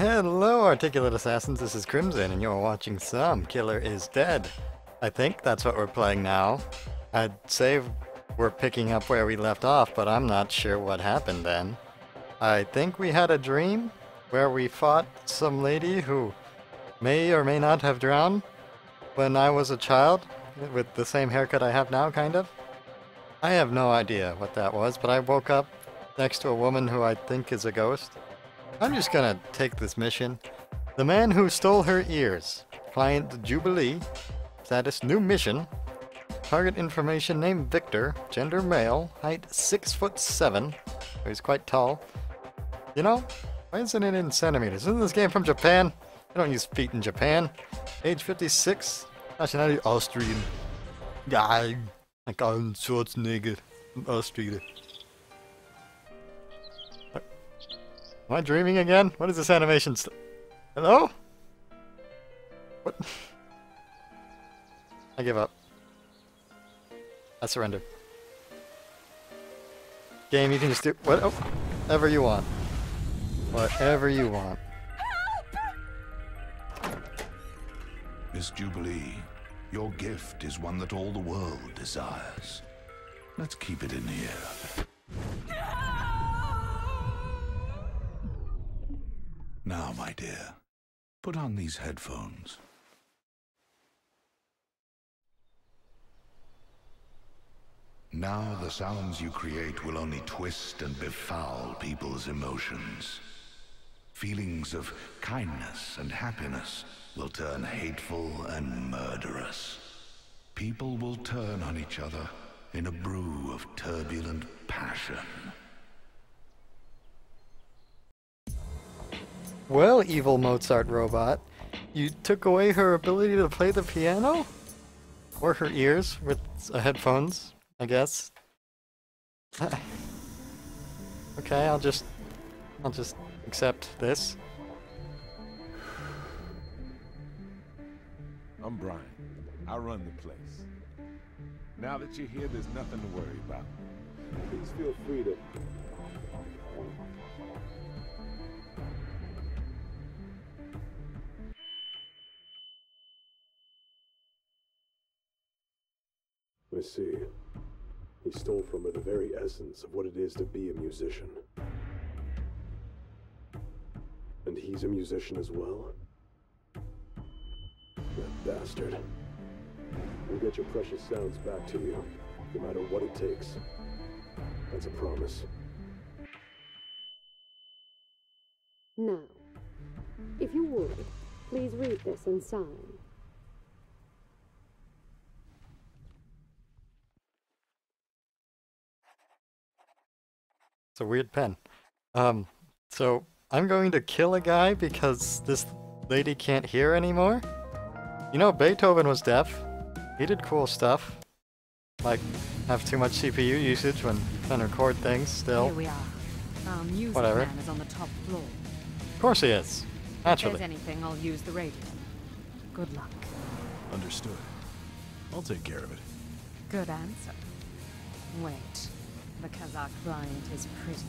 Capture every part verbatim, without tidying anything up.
Hello, Articulate Assassins, this is Crimson, and you're watching some Killer Is Dead. I think that's what we're playing now. I'd say we're picking up where we left off, but I'm not sure what happened then. I think we had a dream where we fought some lady who may or may not have drowned when I was a child, with the same haircut I have now, kind of. I have no idea what that was, but I woke up next to a woman who I think is a ghost. I'm just gonna take this mission. The man who stole her ears. Client Jubilee. Status new mission. Target information: name Victor, gender male, height six foot seven. He's quite tall. You know, why isn't it in centimeters? Isn't this game from Japan? They don't use feet in Japan. Age fifty-six. Nationality Austrian. Guy, like I'm Schwarzenegger, I'm Austrian. Am I dreaming again? What is this animation st- Hello? What? I give up. I surrender. Game, you can just do what- oh, whatever you want. Whatever you want. Help! Miss Jubilee, your gift is one that all the world desires. Let's keep it in here. Now, my dear, put on these headphones. Now the sounds you create will only twist and befoul people's emotions. Feelings of kindness and happiness will turn hateful and murderous. People will turn on each other in a brew of turbulent passion. Well, evil Mozart robot, you took away her ability to play the piano? Or her ears with uh, headphones, I guess. Okay, I'll just... I'll just accept this. I'm Brian. I run the place. Now that you're here, there's nothing to worry about. Please feel free to... I see. He stole from her the very essence of what it is to be a musician. And he's a musician as well? That bastard. We'll get your precious sounds back to you, no matter what it takes. That's a promise. Now, if you would, please read this and sign. A weird pen. Um, so I'm going to kill a guy because this lady can't hear anymore? You know, Beethoven was deaf. He did cool stuff. Like, have too much C P U usage when trying to record things still. Here we are. Our music Whatever. Man is on the top floor. Of course he is. Naturally. If there's anything, I'll use the radio. Good luck. Understood. I'll take care of it. Good answer. Wait. Because our client is pretty?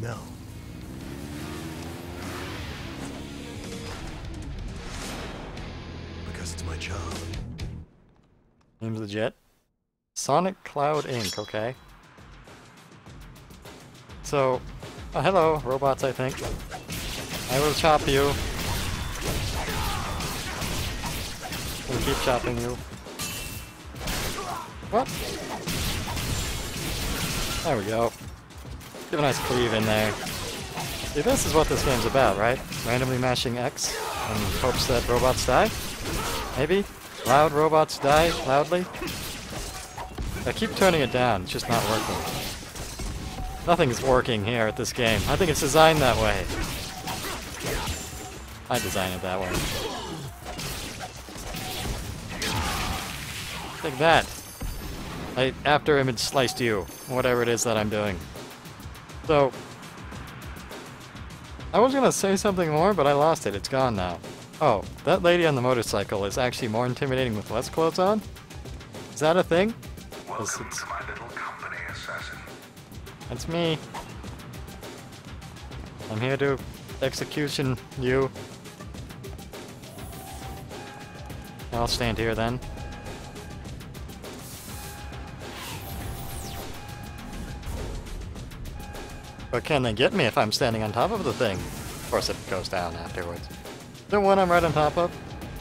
No. Because it's my job. Name's legit. Sonic Cloud Incorporated, okay. So, oh, hello, robots, I think. I will chop you. We'll keep chopping you. What? There we go. Give a nice cleave in there. See, this is what this game's about, right? Randomly mashing X in hopes that robots die? Maybe? Loud robots die loudly? I keep turning it down, it's just not working. Nothing's working here at this game. I think it's designed that way. I designed it that way. Take that. I after image sliced you, whatever it is that I'm doing. So, I was gonna say something more, but I lost it. It's gone now. Oh, that lady on the motorcycle is actually more intimidating with less clothes on? Is that a thing? Welcome to my little company, assassin. That's me. I'm here to execution, you. I'll stand here then. But can they get me if I'm standing on top of the thing? Of course it goes down afterwards. The one I'm right on top of?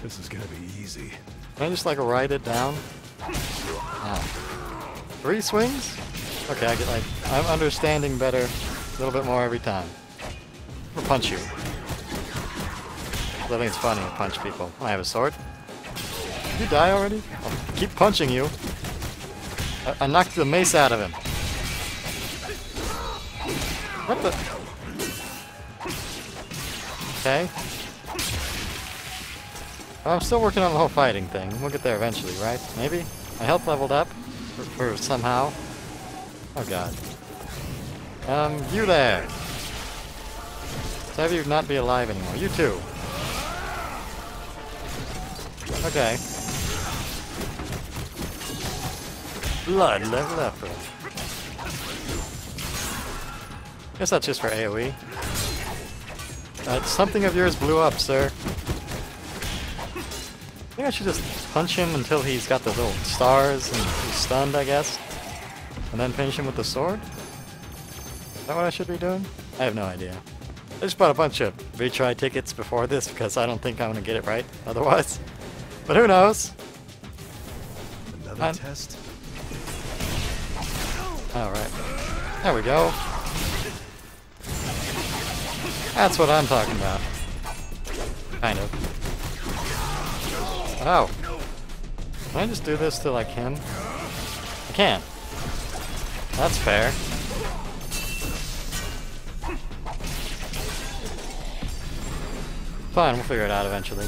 This is gonna be easy. Can I just like ride it down? Oh. Three swings? Okay, I get like, I'm understanding better a little bit more every time. Or punch you. I think it's funny to punch people. I have a sword. Did you die already? I'll keep punching you. I, I knocked the mace out of him. What the? Okay. I'm still working on the whole fighting thing. We'll get there eventually, right? Maybe? My health leveled up? Or, or somehow? Oh god. Um, you there! So have you not be alive anymore. You too! Okay. Blood level up. Guess that's just for AoE. Uh, something of yours blew up, sir. I think I should just punch him until he's got the little stars and he's stunned, I guess. And then finish him with the sword? Is that what I should be doing? I have no idea. I just bought a bunch of retry tickets before this because I don't think I'm going to get it right otherwise. But who knows? Another I'm... test. Alright. There we go. That's what I'm talking about. Kind of. Wow. Can I just do this to, like, him? I can. That's fair. Fine, we'll figure it out eventually.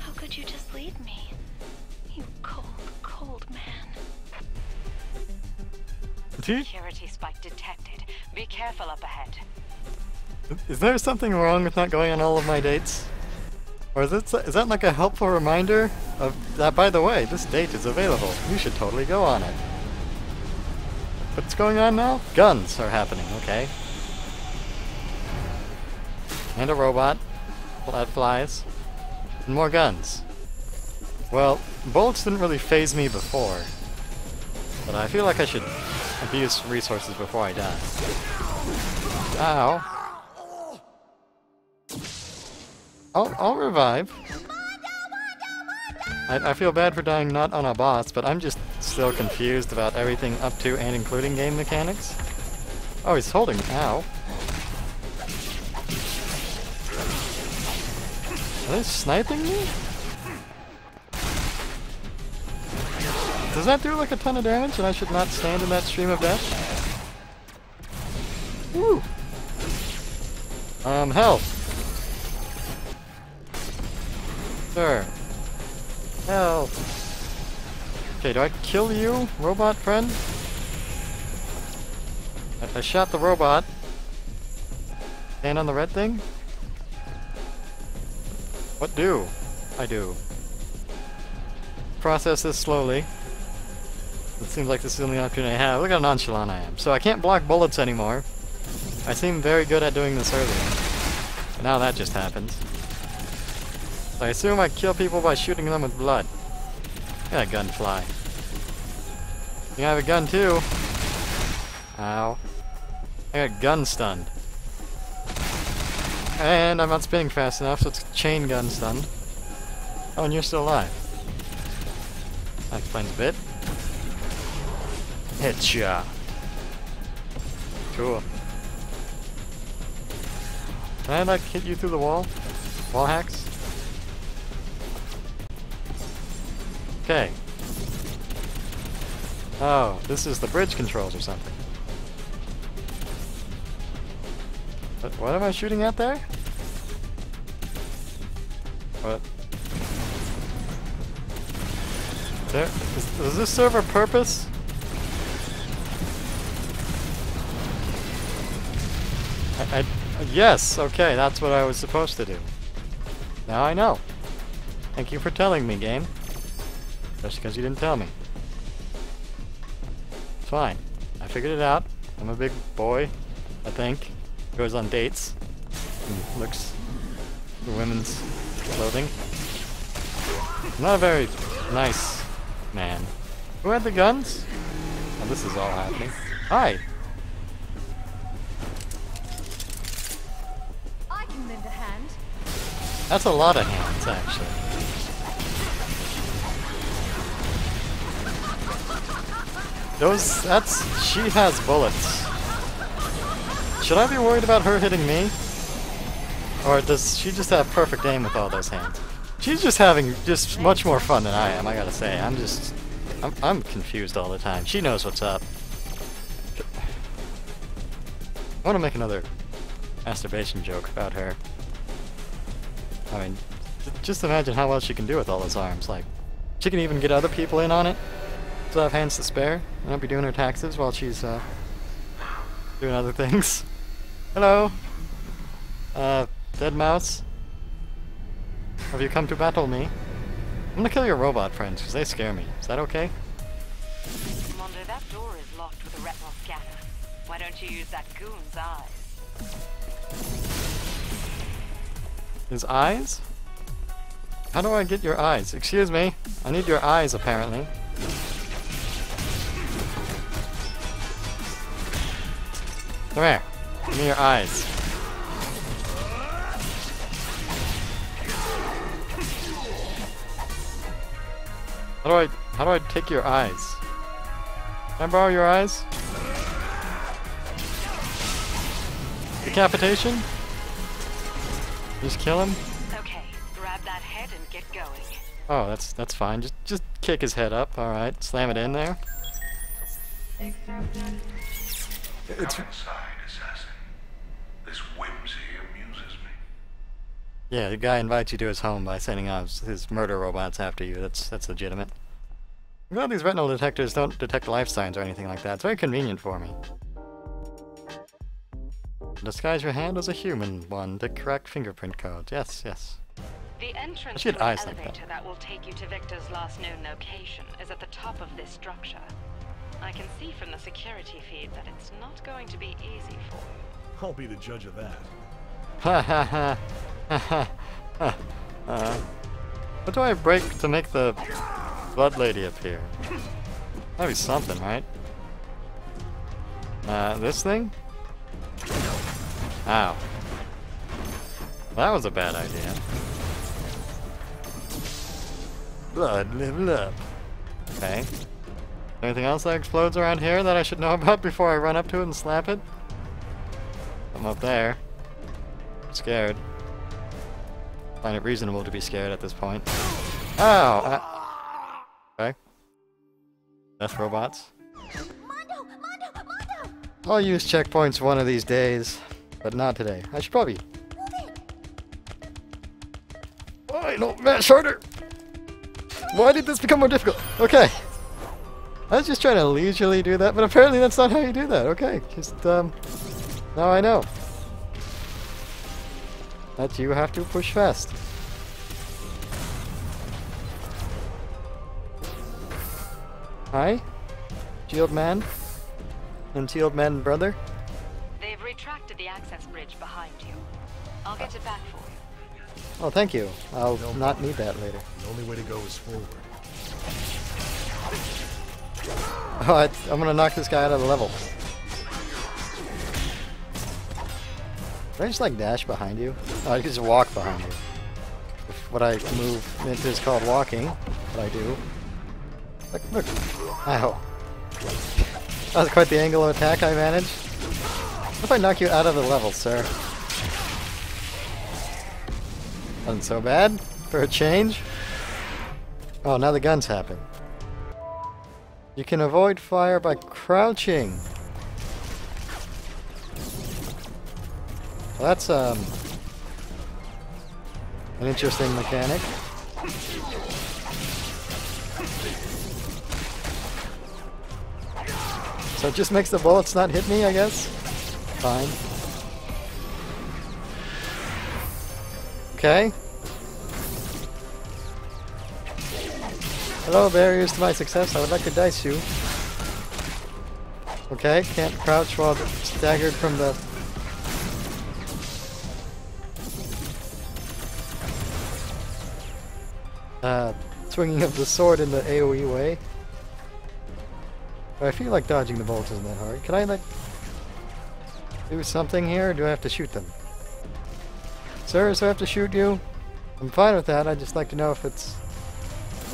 How could you just leave me? You cold, cold man. Security spike detected. Be careful up ahead. Is there something wrong with not going on all of my dates? Or is that, is that like a helpful reminder of that, by the way, this date is available. You should totally go on it. What's going on now? Guns are happening, okay. And a robot that flies. And more guns. Well, bullets didn't really faze me before. But I feel like I should abuse resources before I die. Ow. I'll, I'll revive. I, I feel bad for dying not on a boss, but I'm just still confused about everything up to and including game mechanics. Oh, he's holding. Ow. Are they sniping me? Does that do like a ton of damage and I should not stand in that stream of death? Woo! Um, health. Sir. Help. Okay, do I kill you, robot friend? I, I shot the robot. Stand on the red thing? What do I do? Process this slowly. It seems like this is the only opportunity I have. Look how nonchalant I am. So I can't block bullets anymore. I seem very good at doing this earlier. But now that just happens. I assume I kill people by shooting them with blood. Look at that gun fly. You have a gun too. Ow. I got gun stunned. And I'm not spinning fast enough, so it's chain gun stunned. Oh, and you're still alive. That explains a bit. Hit ya. Cool. Can I like hit you through the wall? Wall hacks? Okay. Oh, this is the bridge controls or something. But what am I shooting at there? What? There, is, does this serve a purpose? I, I, yes, okay, that's what I was supposed to do. Now I know. Thank you for telling me, game. Just because you didn't tell me. It's fine. I figured it out. I'm a big boy, I think. Goes on dates. looks, the women's clothing. Not a very nice man. Who had the guns? Oh, this is all happening. Hi! I can lend a hand. That's a lot of hands, actually. Those, that's, she has bullets. Should I be worried about her hitting me? Or does she just have perfect aim with all those hands? She's just having just much more fun than I am, I gotta say. I'm just, I'm, I'm confused all the time. She knows what's up. I wanna make another masturbation joke about her. I mean, just imagine how well she can do with all those arms. Like, she can even get other people in on it. Still have hands to spare, and I'll be doing her taxes while she's uh, doing other things. Hello, uh, dead mouse. Have you come to battle me? I'm gonna kill your robot friends because they scare me. Is that okay? Mondo, that door is locked with a retinal scanner. Why don't you use that goon's eyes? His eyes? How do I get your eyes? Excuse me, I need your eyes apparently. Come here. Give me your eyes. How do I... how do I take your eyes? Can I borrow your eyes? Decapitation? Just kill him? Okay, grab that head and get going. Oh, that's that's fine. Just just kick his head up. All right, slam it in there. It's yeah, the guy invites you to his home by sending out his murder robots after you. That's that's legitimate. I'm glad these retinal detectors don't detect life signs or anything like that. It's very convenient for me. Disguise your hand as a human one to correct fingerprint codes. Yes, yes. The entrance to an elevator like that. that will take you to Victor's last known location is at the top of this structure. I can see from the security feed that it's not going to be easy for you. I'll be the judge of that. Ha ha ha. Ha ha. Uh, what do I break to make the blood lady appear? That'd be something, right? Uh, this thing? Ow. That was a bad idea. Blood, level up. Okay. Anything else that explodes around here that I should know about before I run up to it and slap it? I'm up there. I'm scared. I find it reasonable to be scared at this point. Ow! I okay. Death robots. Mondo! Mondo! Mondo! I'll use checkpoints one of these days, but not today. I should probably... Why don't match harder? Why did this become more difficult? Okay. I was just trying to leisurely do that, but apparently that's not how you do that. Okay, just, um, now I know that you have to push fast. Hi, shield man and shield man brother. They've retracted the access bridge behind you. I'll get it back for you. Oh, thank you. I'll no not need that later. The only way to go is forward. Oh, I, I'm gonna knock this guy out of the level. Can I just like dash behind you? Oh, I can just walk behind you. If what I move into is called walking, what I do. Look, look. Ow. That was quite the angle of attack I managed. What if I knock you out of the level, sir? Wasn't so bad for a change. Oh, now the guns happen. You can avoid fire by crouching. Well, that's um, an interesting mechanic. So it just makes the bullets not hit me, I guess? Fine. Okay. Hello, barriers to my success. I would like to dice you. Okay, can't crouch while staggered from the... uh, swinging of the sword in the AoE way. I feel like dodging the bolts isn't that hard. Can I, like, do something here, or do I have to shoot them? Sir, do I have to shoot you? I'm fine with that, I'd just like to know if it's,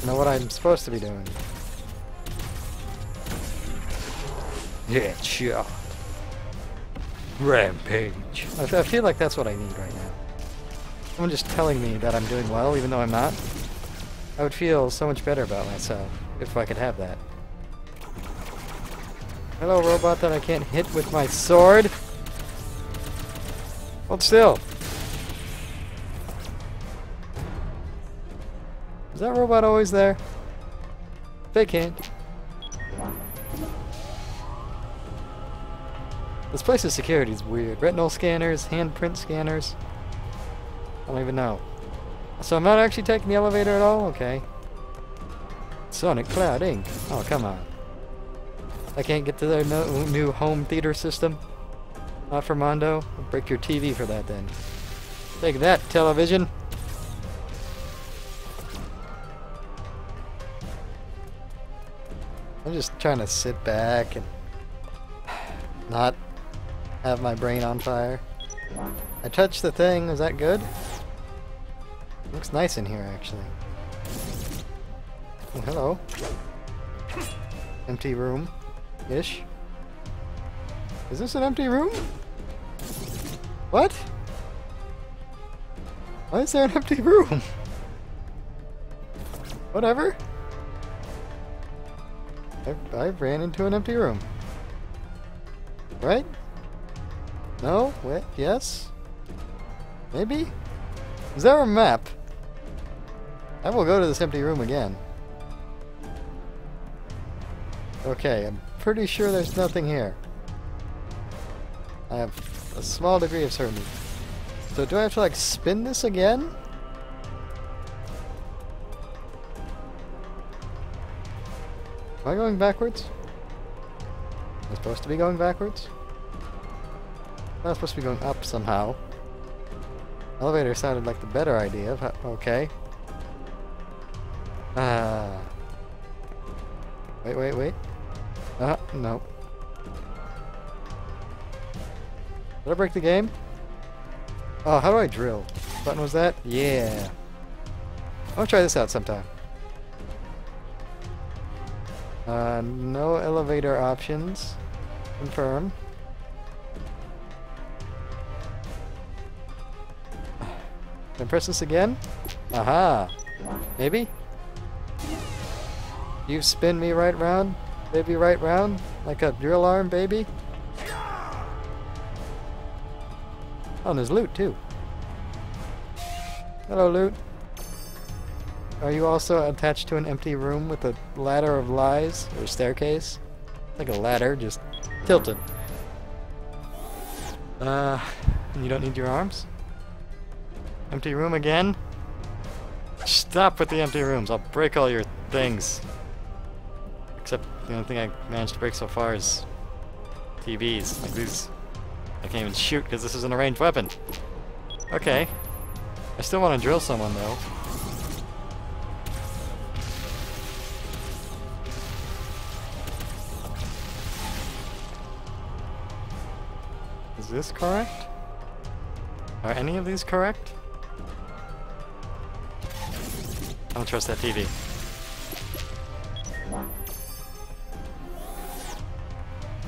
you know, what I'm supposed to be doing. Yeah, sure. Rampage. I, I feel like that's what I need right now. Someone just telling me that I'm doing well, even though I'm not. I would feel so much better about myself if I could have that. Hello, robot that I can't hit with my sword. Hold still. Is that robot always there? They can't. This place's security is weird. Retinal scanners, handprint scanners. I don't even know. So I'm not actually taking the elevator at all? Okay. Sonic Cloud Incorporated. Oh, come on. I can't get to their no new home theater system. Not for Mondo. I'll break your T V for that then. Take that, television. I'm just trying to sit back and not have my brain on fire. I touched the thing. Is that good? Looks nice in here, actually. Oh, hello. Empty room. Ish. Is this an empty room? What? Why is there an empty room? Whatever. I, I ran into an empty room. Right? No? Wait, yes? Maybe? Is there a map? I will go to this empty room again. Okay, I'm pretty sure there's nothing here. I have a small degree of certainty. So do I have to, like, spin this again? Am I going backwards? Am I supposed to be going backwards? I'm supposed to be going up somehow. Elevator sounded like the better idea. Of how, okay. Ah. Wait, wait, wait. Uh, no. Did I break the game? Oh, how do I drill? What button was that? Yeah. I'll try this out sometime. Uh, no elevator options. Confirm. Can I press this again? Aha! Maybe? You spin me right round, baby, right round, like a drill arm, baby. Oh, and there's loot, too. Hello, loot. Are you also attached to an empty room with a ladder of lies, or staircase? Like a ladder, just tilted. Uh, and you don't need your arms? Empty room again? Stop with the empty rooms. I'll break all your things. Except the only thing I managed to break so far is T Vs. Like these. I can't even shoot because this isn't a ranged weapon. Okay. I still want to drill someone though. Is this correct? Are any of these correct? I don't trust that T V.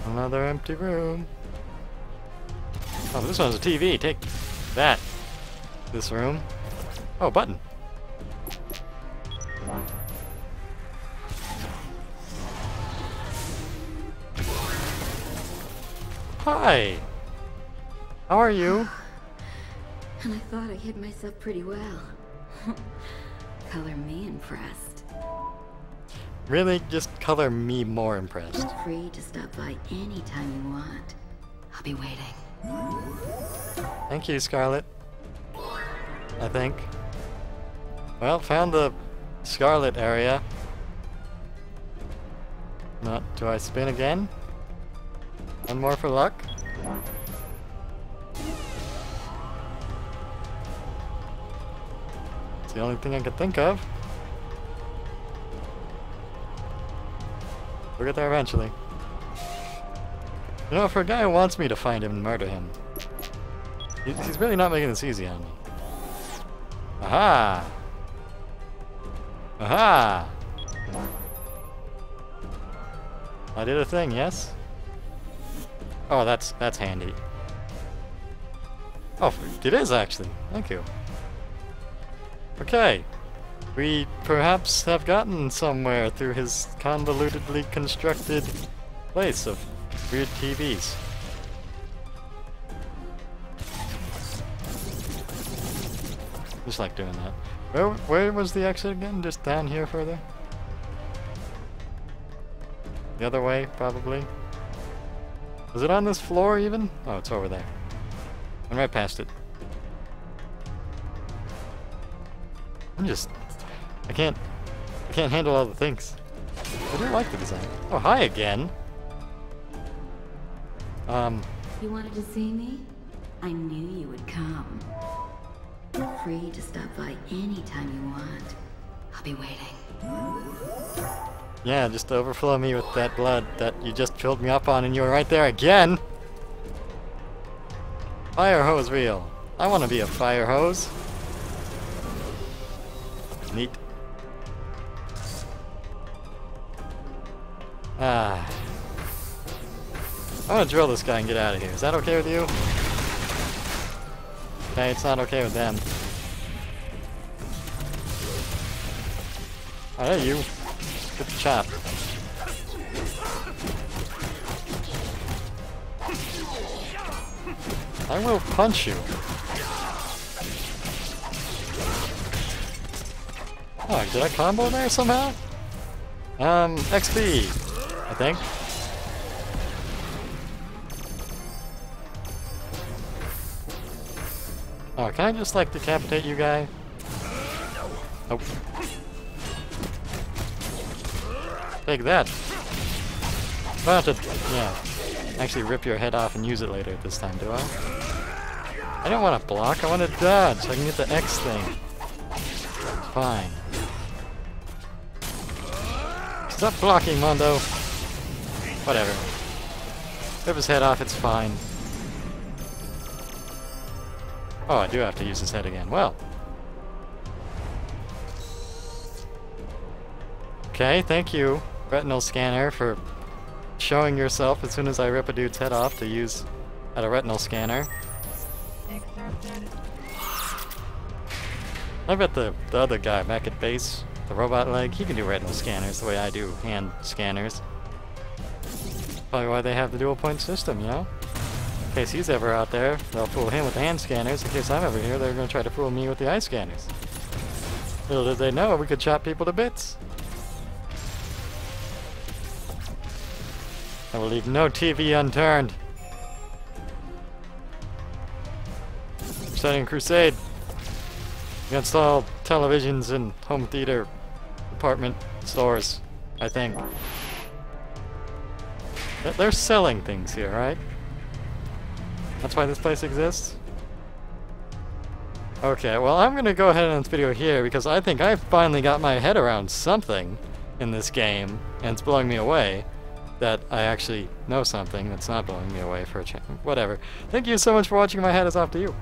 Another empty room. Oh, but this one's a T V. Take that. This room. Oh, button. Hi. How are you? And I thought I hid myself pretty well. Color me impressed. Really? Just color me more impressed. Feel free to stop by anytime you want. I'll be waiting. Thank you, Scarlet. I think. Well, found the Scarlet area. Not, do I spin again? One more for luck? The only thing I could think of. We'll get there eventually. You know, if a guy wants me to find him and murder him, he's really not making this easy on me. Aha! Aha! I did a thing, yes? Oh, that's that's handy. Oh, it is actually. Thank you. Okay. We perhaps have gotten somewhere through his convolutedly constructed place of weird T Vs. Just like doing that. Where, where was the exit again? Just down here further? The other way, probably. Is it on this floor even? Oh, it's over there. I'm right past it. I'm just... I can't... I can't handle all the things. I do like the design. Oh, hi again! Um... You wanted to see me? I knew you would come. You're free to stop by anytime you want. I'll be waiting. Yeah, just overflow me with that blood that you just filled me up on, and you were right there again! Fire hose reel. I want to be a fire hose. Neat. Ah. I want to drill this guy and get out of here. Is that okay with you? Okay, it's not okay with them. Oh, hey, you. Get the chop. I will punch you. Oh, did I combo there somehow? Um, X P, I think. Oh, can I just like decapitate you guy? Nope. Take that. About to, yeah. Actually rip your head off and use it later this time, do I? I don't want to block, I want to dodge so I can get the X thing. Fine. Stop blocking, Mondo! Whatever. Rip his head off, it's fine. Oh, I do have to use his head again. Well. Okay, thank you, retinal scanner, for showing yourself as soon as I rip a dude's head off to use at a retinal scanner. I bet the, the other guy back at base, the robot leg, he can do retinal scanners the way I do hand scanners. Probably why they have the dual point system, you know? In case he's ever out there, they'll fool him with the hand scanners. In case I'm ever here, they're going to try to fool me with the eye scanners. Little did they know, we could chop people to bits. I will leave no T V unturned. Starting a crusade against all televisions and home theater department stores, I think. They're selling things here, right? That's why this place exists? Okay, well I'm gonna go ahead and end this video here because I think I've finally got my head around something in this game, and it's blowing me away that I actually know something that's not blowing me away for a change. Whatever. Thank you so much for watching. My hat is off to you.